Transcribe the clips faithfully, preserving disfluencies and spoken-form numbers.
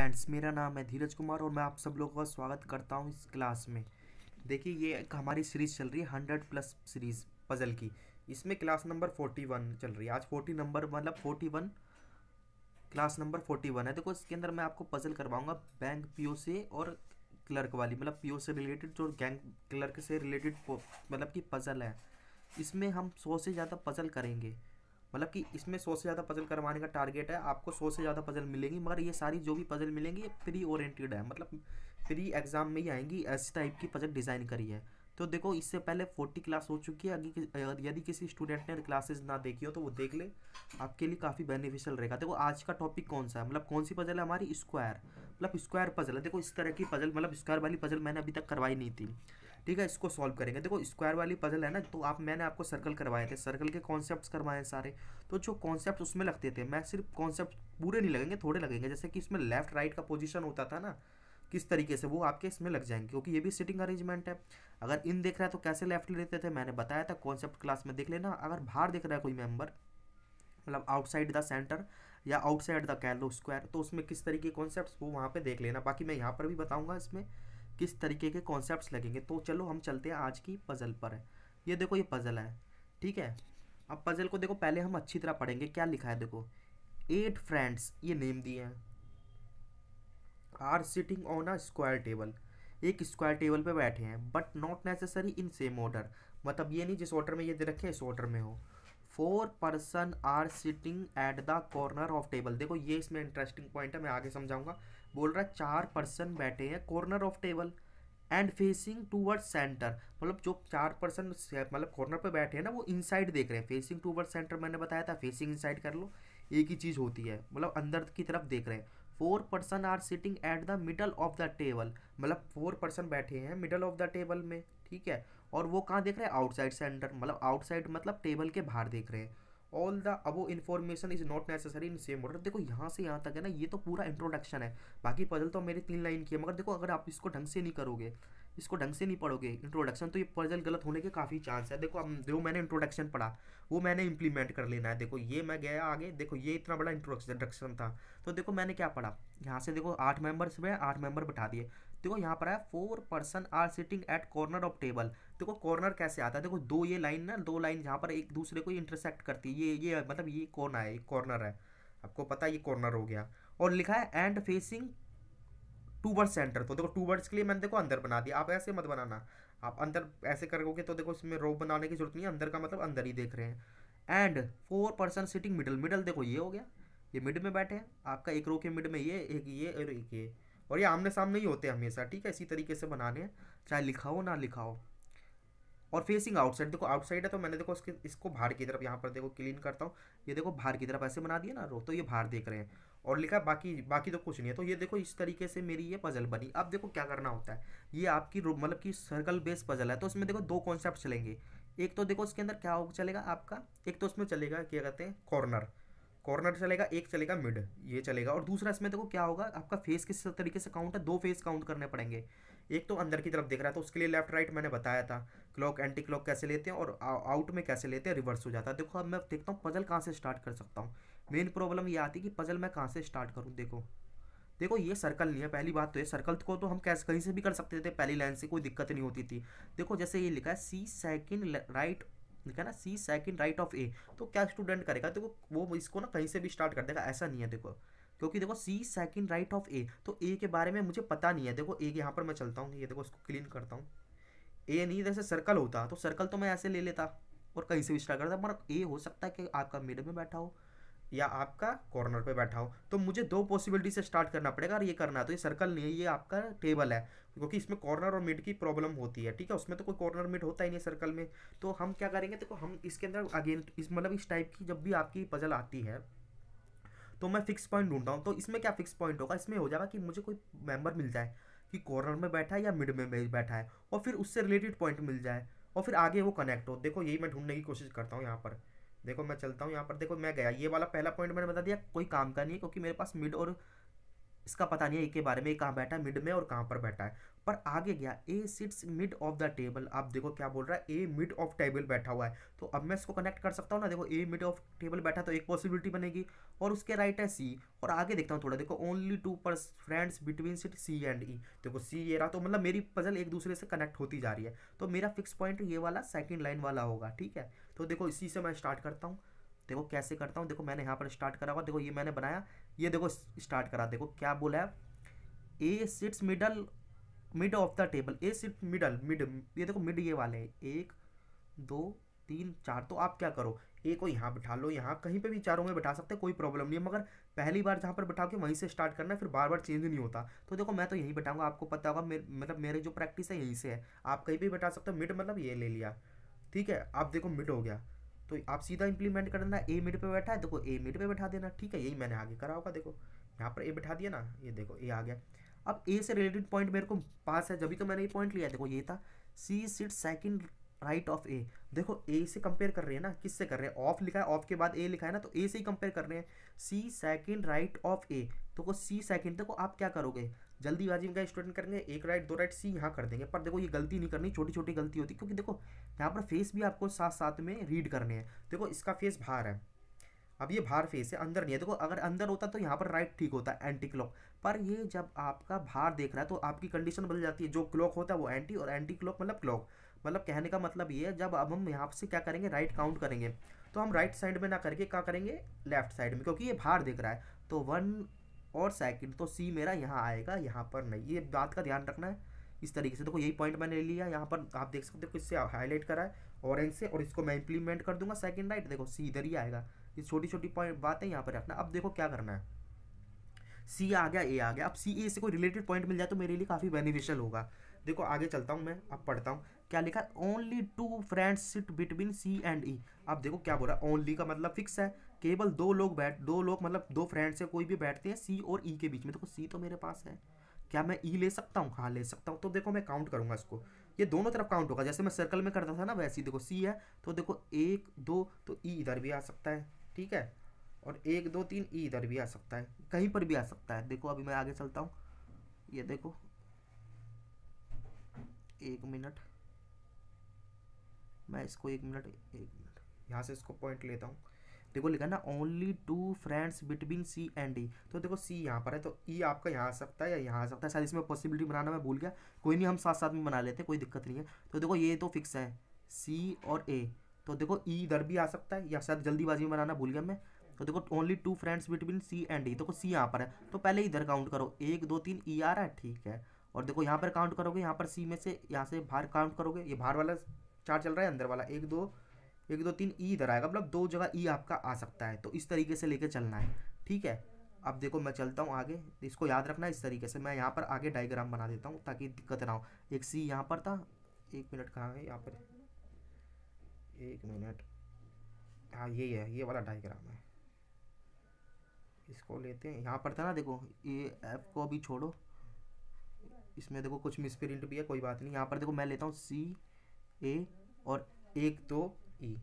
Friends, मेरा नाम है धीरज कुमार और मैं आप सब लोगों का स्वागत करता हूं इस क्लास में। देखिए, ये एक हमारी सीरीज़ चल रही है हंड्रेड प्लस सीरीज पजल की। इसमें क्लास नंबर फोर्टी वन चल रही है। आज फोर्टी नंबर मतलब forty one class number forty one है। देखो, इसके अंदर मैं आपको पजल करवाऊँगा बैंक पी ओ से और क्लर्क वाली, मतलब पी ओ से रिलेटेड जो गैंग क्लर्क से रिलेटेड मतलब कि पजल है। इसमें हम सौ से ज़्यादा पजल करेंगे, मतलब कि इसमें सौ से ज़्यादा पजल करवाने का टारगेट है। आपको सौ से ज़्यादा पजल मिलेंगी, मगर ये सारी जो भी पजल मिलेंगी ये प्री ओरिएंटेड है, मतलब प्री एग्ज़ाम में ही आएंगी। ऐसी टाइप की पजल डिज़ाइन करी है। तो देखो, इससे पहले फोर्टी क्लास हो चुकी है। अगर यदि किसी स्टूडेंट ने क्लासेस ना देखी हो तो वो देख ले, आपके लिए काफ़ी बेनिफिशियल रहेगा। देखो, आज का टॉपिक कौन सा है, मतलब कौन सी पजल है हमारी, स्क्वायर मतलब स्क्वायर पजल है। देखो, इस तरह की पजल मतलब स्क्वायर वाली पजल मैंने अभी तक करवाई नहीं थी। ठीक है, इसको सॉल्व करेंगे। देखो, स्क्वायर वाली पजल है ना, तो आप मैंने आपको सर्कल करवाए थे, सर्कल के कॉन्सेप्ट्स करवाए सारे। तो जो कॉन्सेप्ट उसमें लगते थे, मैं सिर्फ कॉन्सेप्ट पूरे नहीं लगेंगे, थोड़े लगेंगे। जैसे कि इसमें लेफ्ट राइट का पोजीशन होता था ना, किस तरीके से, वो आपके इसमें लग जाएंगे, क्योंकि ये भी सिटिंग अरेंजमेंट है। अगर इन देख रहा है तो कैसे लेफ्ट लेते थे, मैंने बताया था, कॉन्सेप्ट क्लास में देख लेना। अगर बाहर देख रहा है कोई मेम्बर, मतलब आउटसाइड द सेंटर या आउटसाइड द कैलो स्क्वायर, तो उसमें किस तरीके के कॉन्सेप्ट्स वो वहाँ पे देख लेना। बाकी मैं यहाँ पर भी बताऊँगा इसमें किस तरीके के कॉन्सेप्ट्स लगेंगे। तो चलो हम चलते हैं आज की पजल पर। ये देखो, ये पजल है। ठीक है, अब पजल को देखो, पहले हम अच्छी तरह पढ़ेंगे। क्या लिखा है देखो, एट फ्रेंड्स ये नेम दिए हैं are sitting on a square table, एक स्क्वायर टेबल पे बैठे हैं, but not necessary in same order, मतलब ये नहीं जिस ऑर्डर में ये दे रखे इस ऑर्डर में हो। Four person are sitting at the corner of table. देखो, ये इसमें इंटरेस्टिंग पॉइंट है, मैं आगे समझाऊंगा। बोल रहा है चार पर्सन बैठे हैं corner of table and facing toward centre, मतलब जो चार पर्सन मतलब कॉर्नर पे बैठे हैं ना, वो इनसाइड देख रहे हैं। फेसिंग टूवर्ड सेंटर मैंने बताया था, फेसिंग इनसाइड कर लो, एक ही चीज़ होती है, मतलब अंदर की तरफ देख रहे हैं। Four person are sitting at the middle of the table, मतलब फोर पर्सन बैठे हैं मिडल ऑफ द टेबल में। ठीक है, और वो कहाँ देख रहे हैं, आउटसाइड सेंटर, मतलब आउटसाइड मतलब टेबल के बाहर देख रहे हैं। All the above information is not necessary in same order. देखो, यहाँ से यहाँ तक है ना, ये तो पूरा इंट्रोडक्शन है। बाकी पजल तो मेरे तीन लाइन की है, मगर देखो, अगर आप इसको ढंग से नहीं करोगे, इसको ढंग से नहीं पढ़ोगे इंट्रोडक्शन, तो ये पजल गलत होने के काफ़ी चांस है। देखो, अब जो मैंने इंट्रोडक्शन पढ़ा वो मैंने इंप्लीमेंट कर लेना है। देखो, ये मैं गया आगे, देखो ये इतना बड़ा इंट्रोडक्शन था, तो देखो मैंने क्या पढ़ा यहाँ से। देखो, आठ मेंबर्स में आठ मेंबर बैठा दिए। देखो, यहाँ पर आया four person are sitting at corner of table. देखो, कॉर्नर कैसे आता है, देखो दो ये लाइन ना, दो लाइन जहाँ पर एक दूसरे को इंटरसेक्ट करती है, ये ये मतलब ये कौन है, कॉर्नर है, आपको पता है ये कॉर्नर हो गया। और लिखा है एंड फेसिंग टूवर्ड्स सेंटर, तो देखो टूवर्ड्स के लिए मैंने देखो अंदर बना दिया। आप ऐसे मत बनाना, आप अंदर ऐसे करोगे तो देखो इसमें रो बनाने की जरूरत नहीं है, अंदर का मतलब अंदर ही देख रहे हैं। And four person sitting middle, middle देखो ये हो गया, ये मिड में बैठे हैं, आपका एक रो के मिड में ये, एक ये और एक ये, और ये आमने सामने ही होते हैं हमेशा। ठीक है, इसी तरीके से बनाने हैं, चाहे लिखा हो ना लिखा हो। और फेसिंग आउटसाइड, देखो आउटसाइड है, तो मैंने देखो इसके इसको बाहर की तरफ, यहाँ पर देखो क्लीन करता हूँ, ये देखो बाहर की तरफ ऐसे बना दिया ना रो, तो ये बाहर देख रहे हैं। और लिखा बाकी बाकी तो कुछ नहीं है। तो ये देखो, इस तरीके से मेरी ये पजल बनी। अब देखो क्या करना होता है, ये आपकी मतलब कि सर्कल बेस्ड पजल है, तो इसमें देखो दो कॉन्सेप्ट चलेंगे। एक तो देखो इसके अंदर क्या हो चलेगा आपका, एक तो इसमें चलेगा क्या कहते हैं कॉर्नर, कॉर्नर चलेगा, एक चलेगा मिड, ये चलेगा। और दूसरा इसमें देखो क्या होगा, आपका फेस किस तरीके से काउंट है, दो फेस काउंट करने पड़ेंगे। एक तो अंदर की तरफ देख रहा है, तो उसके लिए लेफ्ट राइट मैंने बताया था, क्लॉक एंटी क्लॉक कैसे लेते हैं और आउट में कैसे लेते हैं, रिवर्स हो जाता है। देखो, अब मैं देखता हूँ पजल कहाँ से स्टार्ट कर सकता हूँ। मेन प्रॉब्लम ये आती है कि पजल मैं कहाँ से स्टार्ट करूँ। देखो देखो ये सर्कल नहीं है, पहली बात तो ये सर्कल को तो हम कैसे कहीं से भी कर सकते थे, पहली लाइन से कोई दिक्कत नहीं होती थी। देखो, जैसे ये लिखा है सी सेकेंड राइट, लिखा ना C second right of A, तो क्या स्टूडेंट करेगा, देखो वो इसको ना कहीं से भी स्टार्ट कर देगा, ऐसा नहीं है। देखो, क्योंकि देखो C second right of A, तो ए के बारे में मुझे पता नहीं है। देखो ए, यहाँ पर मैं चलता हूँ, ये देखो इसको क्लीन करता हूँ, ए नहीं, जैसे सर्कल होता तो सर्कल तो मैं ऐसे ले लेता और कहीं से भी स्टार्ट करता, मगर ए हो सकता है कि आपका मिड में बैठा हो या आपका कॉर्नर पे बैठा हो, तो मुझे दो पॉसिबिलिटी से स्टार्ट करना पड़ेगा। और ये करना तो ये सर्कल नहीं है, ये आपका टेबल है, क्योंकि इसमें कॉर्नर और मिड की प्रॉब्लम होती है। ठीक है, उसमें तो कोई कॉर्नर मिड होता ही नहीं सर्कल में। तो हम क्या करेंगे, देखो तो हम इसके अंदर अगेन इस मतलब इस टाइप की जब भी आपकी पजल आती है तो मैं फिक्स पॉइंट ढूंढता हूँ। तो इसमें क्या फिक्स पॉइंट होगा, इसमें हो जाएगा कि मुझे कोई मेम्बर मिल जाए कि कॉर्नर में बैठा है या मिड में बैठा है, और फिर उससे रिलेटेड पॉइंट मिल जाए, और फिर आगे वो कनेक्ट हो। देखो यही मैं ढूंढने की कोशिश करता हूँ। यहाँ पर देखो मैं चलता हूँ, यहाँ पर देखो मैं गया, ये वाला पहला पॉइंट मैंने बता दिया, कोई काम का नहीं है, क्योंकि मेरे पास मिड और इसका पता नहीं है ए के बारे में कहाँ बैठा है, मिड में और कहाँ पर बैठा है, पर आगे गया A sits mid of the table. आप देखो क्या बोल रहा है, ए मिड ऑफ टेबल बैठा हुआ है, तो अब मैं इसको कनेक्ट कर सकता हूँ ना। देखो ए मिड ऑफ टेबल बैठा तो एक पॉसिबिलिटी बनेगी, और उसके राइट है सी। और आगे देखता हूँ थोड़ा, देखो ओनली टू पर friends between sit C and E. देखो सी ये रहा, तो मतलब मेरी पजल एक दूसरे से कनेक्ट होती जा रही है। तो मेरा फिक्स पॉइंट ये वाला सेकेंड लाइन वाला होगा, ठीक है। तो देखो इसी से मैं स्टार्ट करता हूँ, देखो कैसे करता हूँ। देखो मैंने यहाँ पर स्टार्ट करा हुआ, देखो ये मैंने बनाया, ये देखो स्टार्ट करा। देखो क्या बोला है, A sits middle mid of the table, A sit middle mid, ये देखो मिड ये वाले हैं, एक दो तीन चार। तो आप क्या करो, ए को यहाँ बिठा लो, यहाँ कहीं पे भी चारों में बिठा सकते हैं, कोई प्रॉब्लम नहीं है, मगर पहली बार जहाँ पर बिठा के वहीं से स्टार्ट करना है, फिर बार बार चेंज नहीं होता। तो देखो मैं तो यहीं बैठाऊँगा, आपको पता होगा मेर, मतलब मेरे जो प्रैक्टिस है यहीं से है, आप कहीं भी बैठा सकते हो। मिड मतलब ये ले लिया, ठीक है, आप देखो मिड हो गया, तो आप सीधा इंप्लीमेंट कर देना, ए मिड पे बैठा है, देखो ए मिड पे बैठा देना, ठीक है। यही मैंने आगे करा होगा, देखो यहाँ पर ए बैठा दिया ना, ये देखो ए आ गया। अब ए से रिलेटेड पॉइंट मेरे को पास है, जब भी तो मैंने ये पॉइंट लिया, देखो ये था C sit second right of A. देखो ए से कंपेयर कर रहे हैं ना, किससे कर रहे हैं, ऑफ लिखा है, ऑफ के बाद ए लिखा है ना, तो ए से ही कंपेयर कर रहे हैं। C second right of A, देखो सी सेकंड, देखो आप क्या करोगे, जल्दीबाजी में क्या स्टूडेंट करेंगे, एक राइट दो राइट सी यहाँ कर देंगे, पर देखो ये गलती नहीं करनी, छोटी छोटी गलती होती, क्योंकि देखो यहाँ पर फेस भी आपको साथ साथ में रीड करने हैं। देखो इसका फेस बाहर है, अब ये बाहर फेस है, अंदर नहीं है। देखो अगर अंदर होता तो यहाँ पर राइट ठीक होता, एंटी क्लॉक, पर ये जब आपका बाहर देख रहा है तो आपकी कंडीशन बदल जाती है, जो क्लॉक होता है वो एंटी, और एंटी क्लॉक मतलब क्लॉक, मतलब कहने का मतलब ये है जब अब हम यहाँ से क्या करेंगे, राइट काउंट करेंगे, तो हम राइट साइड में ना करके क्या करेंगे, लेफ्ट साइड में, क्योंकि ये बाहर देख रहा है। तो वन और सेकंड, तो सी मेरा यहाँ आएगा, यहाँ पर नहीं, ये बात का ध्यान रखना है इस तरीके से। देखो यही पॉइंट मैंने लिया, यहाँ पर आप देख सकते हो इससे हाईलाइट करा है ऑरेंज से, और इसको मैं इंप्लीमेंट कर दूंगा सेकंड राइट, देखो सी इधर ही आएगा। ये छोटी छोटी पॉइंट बातें यहाँ पर रखना। अब देखो क्या करना है, सी आ गया, ए आ गया, अब सी ए से कोई रिलेटेड पॉइंट मिल जाए तो मेरे लिए काफ़ी बेनिफिशियल होगा। देखो आगे चलता हूँ मैं, अब पढ़ता हूँ क्या लिखा, only two friends sit between C and E. अब देखो क्या बोल रहा है, ओनली का मतलब फिक्स है, केवल दो लोग बैठ दो लोग मतलब दो फ्रेंड से कोई भी बैठते हैं सी और ई के बीच में। देखो सी तो मेरे पास है, क्या मैं ई ले सकता हूँ, हाँ ले सकता हूँ। तो देखो मैं काउंट करूँगा इसको, ये दोनों तरफ काउंट होगा, जैसे मैं सर्कल में करता था ना वैसे ही। देखो सी है तो देखो एक दो, तो ई इधर भी आ सकता है, ठीक है, और एक दो तीन ई इधर भी आ सकता है, कहीं पर भी आ सकता है। देखो अभी मैं आगे चलता हूँ, ये देखो एक मिनट, मैं इसको एक मिनट एक मिनट यहाँ से इसको पॉइंट लेता हूँ। देखो लिखा ना only two friends between C and E, तो देखो सी यहाँ पर है तो ई आपका यहाँ आ सकता है या यहाँ आ सकता है, शायद इसमें पॉसिबिलिटी बनाना मैं भूल गया, कोई नहीं, हम साथ साथ में बना लेते हैं, कोई दिक्कत नहीं है। तो देखो ये तो फिक्स है सी और ए, तो देखो ई इधर भी आ सकता है, या शायद जल्दीबाजी में बनाना भूल गया मैं। तो देखो only two friends between C and E, देखो सी यहाँ पर है तो पहले इधर काउंट करो, एक दो तीन ई आ रहा है, ठीक है, और देखो यहाँ पर काउंट करोगे, यहाँ पर सी में से यहाँ से बाहर काउंट करोगे, ये बाहर वाला चार चल रहा है, अंदर वाला एक दो एक दो तीन ई इधर आएगा, मतलब दो जगह ई आपका आ सकता है। तो इस तरीके से लेके चलना है, ठीक है। अब देखो मैं चलता हूँ आगे, इसको याद रखना इस तरीके से। मैं यहाँ पर आगे डायग्राम बना देता हूँ ताकि दिक्कत ना हो। एक सी यहाँ पर था, एक मिनट कहाँ है, यहाँ पर एक मिनट, हाँ यही है, ये वाला डायग्राम है, इसको लेते हैं। यहाँ पर था ना, देखो ये ऐप को अभी छोड़ो, इसमें देखो कुछ मिसप्रिंट भी है, कोई बात नहीं। यहाँ पर देखो मैं लेता हूँ सी ए और एक दो ई,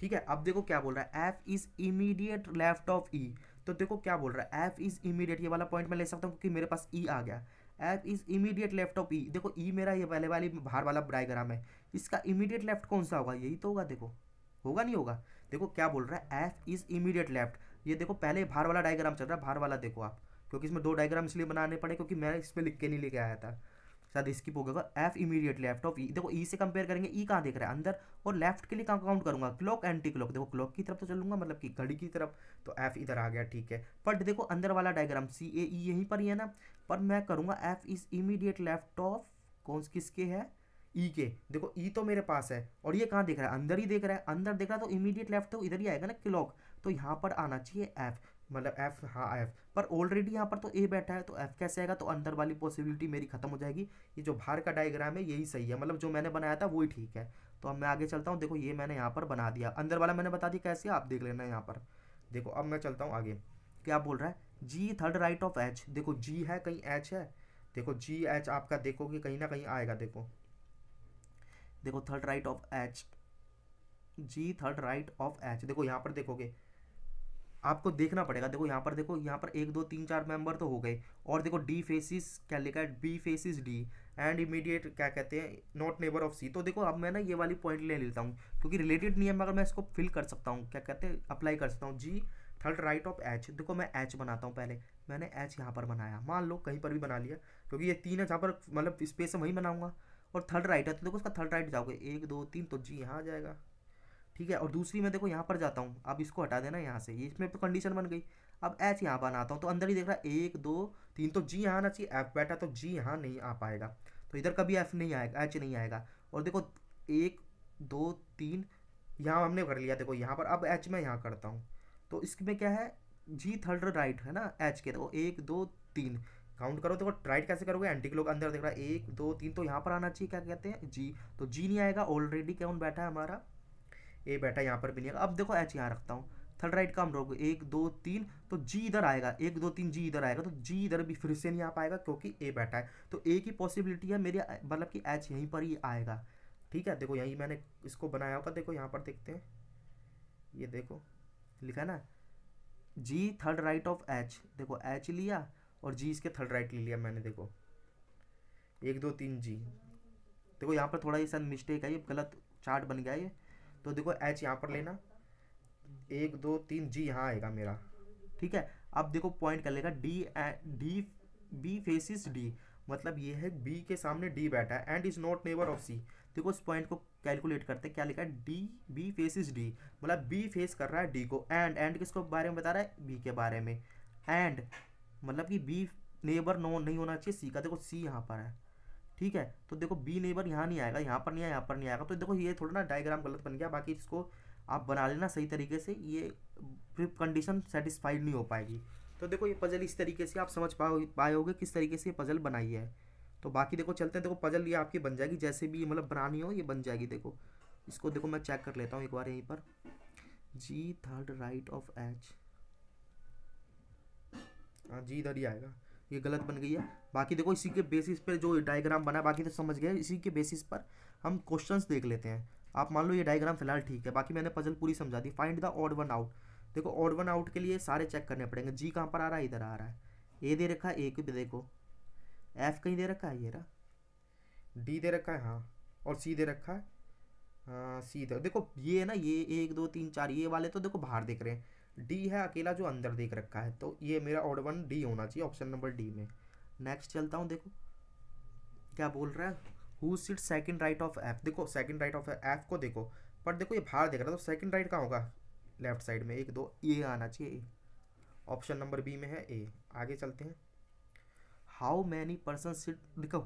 ठीक है। अब देखो क्या बोल रहा है, F is immediate left of E, तो देखो क्या बोल रहा है, एफ इज़ इमीडिएट, ये वाला पॉइंट मैं ले सकता हूँ क्योंकि मेरे पास ई आ गया। F is immediate left of E, देखो ई मेरा ये पहले वाली बाहर वाला डायग्राम है, इसका इमीडिएट लेफ्ट कौन सा होगा, यही तो होगा। देखो होगा नहीं होगा, देखो क्या बोल रहा है, एफ इज़ इमीडिएट लेफ्ट, ये देखो पहले बाहर वाला डायग्राम चल रहा है, बाहर वाला देखो आप, क्योंकि इसमें दो डायग्राम इसलिए बनाने पड़े क्योंकि मैं इसमें लिख के नहीं लेके आया था, शायद स्किप हो गया। F immediate left of E, देखो ई से कंपेयर करेंगे, ई कहाँ देख रहा है, अंदर, और लेफ्ट के लिए कहाँ काउंट करूँगा, क्लॉक एंटी क्लॉक, देखो क्लॉक की तरफ तो चलूंगा, मतलब कि घड़ी की तरफ, तो एफ इधर आ गया, ठीक है। बट देखो अंदर वाला डायग्राम सी ए ई यहीं पर ही है ना, पर मैं करूँगा F is immediate left of कौन किसके है, ई के। देखो ई तो मेरे पास है और ये कहाँ देख रहा है, अंदर ही देख रहा है, अंदर देख रहा है तो इमीडिएट लेफ्ट तो इधर ही आएगा ना, क्लॉक, तो यहाँ पर आना चाहिए एफ, मतलब एफ, हाँ एफ, पर ऑलरेडी यहाँ पर तो ए बैठा है तो एफ कैसे आएगा, तो अंदर वाली पॉसिबिलिटी मेरी खत्म हो जाएगी। ये जो बाहर का डायग्राम है यही सही है, मतलब जो मैंने बनाया था वही ठीक है। तो अब मैं आगे चलता हूँ, देखो ये मैंने यहाँ पर बना दिया, अंदर वाला मैंने बता दिया कैसे, आप देख लेना यहाँ पर। देखो अब मैं चलता हूँ आगे, क्या बोल रहा है, G third right of H, देखो जी है कहीं, एच है, देखो जी एच आपका देखोगे कहीं ना कहीं आएगा, देखो देखो third right of H, G third right of H, देखो यहाँ पर देखोगे आपको देखना पड़ेगा। देखो यहाँ पर देखो यहाँ पर एक दो तीन चार मेंबर तो हो गए, और देखो डी फेसिस क्या लिखा है, B faces D and immediate क्या कहते हैं नॉट नेबर ऑफ सी। तो देखो अब मैं ना ये वाली पॉइंट ले लेता हूँ क्योंकि रिलेटेड नियम अगर मैं इसको फिल कर सकता हूँ, क्या कहते हैं अप्लाई कर सकता हूँ। G third right of H, देखो मैं एच बनाता हूँ, पहले मैंने एच यहाँ पर बनाया, मान लो कहीं पर भी बना लिया क्योंकि ये तीन है जहाँ पर मतलब स्पेस है वहीं बनाऊँगा, और थर्ड राइट है तो देखो उसका थर्ड राइट जाओगे एक दो तीन तो जी यहाँ आ जाएगा, ठीक है। और दूसरी मैं देखो यहाँ पर जाता हूँ, अब इसको हटा देना यहाँ से, ये इसमें तो कंडीशन बन गई। अब एच यहाँ बनाता हूँ तो अंदर ही देख रहा है एक दो तीन तो जी यहाँ आना चाहिए, एफ बैठा तो जी यहाँ नहीं आ पाएगा, तो इधर कभी एफ नहीं आएगा, एच नहीं आएगा। और देखो एक दो तीन यहाँ हमने कर लिया, देखो यहाँ पर अब एच मैं यहाँ करता हूँ तो इसमें क्या है जी थर्ड राइट है ना एच के, देखो एक दो तीन काउंट करो, देखो राइट कैसे करोगे एंटी क्लॉक, अंदर देख रहा है एक दो तीन तो यहाँ पर आना चाहिए क्या कहते हैं जी, तो जी नहीं आएगा, ऑलरेडी काउंट बैठा है हमारा, ए बैठा यहाँ पर भी नहीं आएगा। अब देखो एच यहाँ रखता हूँ, थर्ड राइट काम रोगे एक दो तीन तो जी इधर आएगा, एक दो तीन जी इधर आएगा तो जी इधर भी फिर से नहीं आ पाएगा क्योंकि ए बैठा है, तो ए की पॉसिबिलिटी है मेरी, मतलब कि एच यहीं पर ही आएगा, ठीक है। देखो यहीं मैंने इसको बनाया होगा, देखो यहाँ पर देखते हैं, ये देखो लिखा ना G third right of H, देखो एच लिया और जी इसके थर्ड राइट ले लिया मैंने, देखो एक दो तीन जी, देखो यहाँ पर थोड़ा ये शायद मिस्टेक है, ये गलत चार्ट बन गया ये, तो देखो एच यहाँ पर लेना एक दो तीन जी यहाँ आएगा मेरा, ठीक है। अब देखो पॉइंट कर लेगा D D B faces D, मतलब ये है बी के सामने डी बैठा है and is not neighbour of C. देखो इस पॉइंट को कैलकुलेट करते हैं, क्या लिखा है डी बी फेसिस डी, मतलब बी फेस कर रहा है डी को, एंड एंड किसको बारे में बता रहा है बी के बारे में, एंड मतलब कि बी नेबर नो नहीं होना चाहिए सी का, देखो सी यहाँ पर है, ठीक है। तो देखो बी नेबर यहाँ नहीं आएगा, यहाँ पर नहीं आया, यहाँ पर नहीं आएगा, तो देखो ये थोड़ा ना डायग्राम गलत बन गया, बाकी इसको आप बना लेना सही तरीके से, ये कंडीशन सेटिस्फाइड नहीं हो पाएगी। तो देखो ये पजल इस तरीके से आप समझ पाओ पाओगे किस तरीके से ये पजल बनाई है। तो बाकी देखो चलते हैं, देखो पजल ये आपकी बन जाएगी जैसे भी मतलब बनानी हो ये बन जाएगी। देखो इसको देखो मैं चेक कर लेता हूँ एक बार यहीं पर, G third right of H, हाँ जी इधर ही आएगा, ये गलत बन गई है। बाकी देखो इसी के बेसिस पर जो डायग्राम बना, बाकी तो समझ गए, इसी के बेसिस पर हम क्वेश्चंस देख लेते हैं। आप मान लो ये डायग्राम फिलहाल ठीक है, बाकी मैंने पजल पूरी समझा दी। Find the odd one out, देखो ऑड वन आउट के लिए सारे चेक करने पड़ेंगे। जी कहाँ पर आ रहा है, इधर आ रहा है, ए दे रखा है, ए को देखो, एफ कहीं दे रखा है, ये रहा, डी दे रखा है, हाँ, और सी दे रखा है, हाँ सी इधर देखो ये है ना, ये एक दो तीन चार ये वाले तो देखो बाहर देख रहे हैं, डी है अकेला जो अंदर देख रखा है, तो ये मेरा ऑड वन डी होना चाहिए, ऑप्शन नंबर डी में। नेक्स्ट चलता हूँ, देखो क्या बोल रहा है, who sit second right of F, देखो सेकंड राइट ऑफ एफ को देखो, पर देखो ये बाहर देख रहा है तो सेकंड राइट कहाँ होगा, लेफ्ट साइड में, एक दो ए आना चाहिए, ऑप्शन नंबर बी में है ए। आगे चलते हैं, हाउ मैनी पर्सन सिट, देखो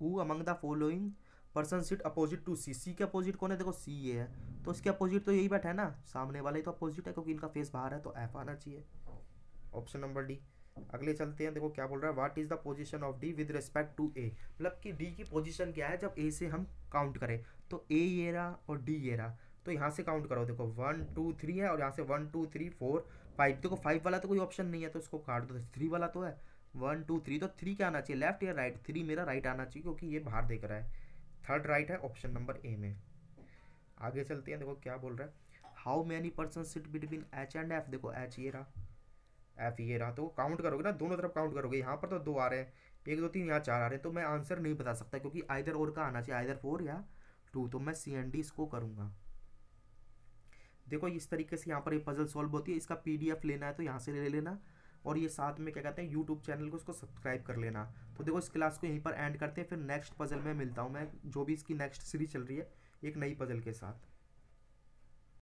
who among the following person sit opposite to C, C के अपोजिट कौन है, देखो सी ये है, तो इसके अपोजिट तो यही बैठा है ना, सामने वाला ही तो अपोजिट है क्योंकि इनका फेस बाहर है, तो एफ आना चाहिए, ऑप्शन नंबर डी। अगले चलते हैं, देखो क्या बोल रहा है, what is the position of D with respect to A, मतलब कि डी की पोजीशन क्या है जब ए से हम काउंट करें, तो ए ये रहा और डी ये रहा, तो यहाँ से काउंट करो, देखो वन टू थ्री है और यहाँ से one two three four five, देखो फाइव वाला तो कोई ऑप्शन नहीं है तो इसको काट दो, थ्री वाला तो है वन टू थ्री, तो थ्री क्या आना चाहिए, लेफ्ट या राइट, थ्री मेरा राइट आना चाहिए क्योंकि ये बाहर देख रहा है, थर्ड राइट है ऑप्शन नंबर ए में। आगे चलते हैं, देखो क्या बोल रहा है, how many person sit between H and F, देखो एच ये रहा, एफ ये रहा, तो काउंट करोगे ना, दोनों तरफ काउंट करोगे, यहाँ पर तो दो आ रहे हैं, एक दो तीन यहाँ चार आ रहे हैं, तो मैं आंसर नहीं बता सकता क्योंकि आइदर और का आना चाहिए, आइदर फोर या टू, तो मैं सी एंड डी इसको करूँगा। देखो इस तरीके से यहाँ पर ये पजल सॉल्व होती है, इसका पी डी एफ लेना है तो यहाँ से ले लेना, और ये साथ में क्या कहते हैं यूट्यूब चैनल को इसको सब्सक्राइब कर लेना। तो देखो इस क्लास को यहीं पर एंड करते हैं, फिर नेक्स्ट पजल में मिलता हूँ मैं, जो भी इसकी नेक्स्ट सीरीज चल रही है एक नई पजल के साथ।